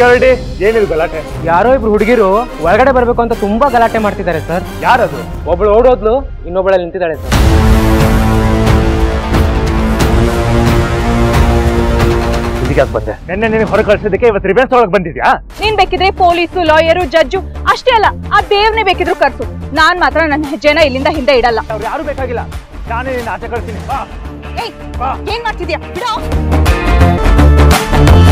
Security ಏನಿದು ಗಲಾಟೆ? ಯಾರೋ ಇಬ್ರು ಹುಡುಗಿರು ಹೊರಗಡೆ ಬರಬೇಕು ಅಂತ ತುಂಬಾ ಗಲಾಟೆ ಮಾಡ್ತಿದ್ದಾರೆ ಸರ್. ಯಾರದು? ಒಬ್ಬಳು ಓಡೋದ್ಲು, ಇನ್ನೊಬ್ಬಳಲ್ಲಿ ನಿಂತಿದ್ದಾಳೆ ಸರ್. ನಿನ್ನೆ ನಿನಗೆ ಹೊರ ಕಳಿಸಿದಕ್ಕೆ ಇವತ್ತು ರಿವೆನ್ಸ್ ಒಳಗೆ ಬಂದಿದ್ಯಾ ನೀನ್? ಬೇಕಿದ್ರೆ ಪೊಲೀಸು, ಲಾಯರು, ಜಡ್ಜು ಅಷ್ಟೇ ಅಲ್ಲ, ಆ ದೇವ್ರನ್ನೇ ಬೇಕಿದ್ರು ಕರ್ಸು. ನಾನ್ ಮಾತ್ರ ನನ್ನ ಹೆಜ್ಜೆನ ಇಲ್ಲಿಂದ ಹಿಂದೆ ಇಡಲ್ಲ. ಅವ್ರು ಯಾರು ಬೇಕಾಗಿಲ್ಲ, ನಾನೇ ನಿನ್ನ ಆಚೆ ಕಳಿಸ್ತೀನಿ. ಏನ್ ಮಾಡ್ತಿದ್ಯಾ? ಬಿಡು.